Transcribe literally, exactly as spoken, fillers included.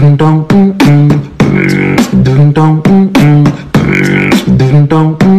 ding dong, ding dong, ding dong.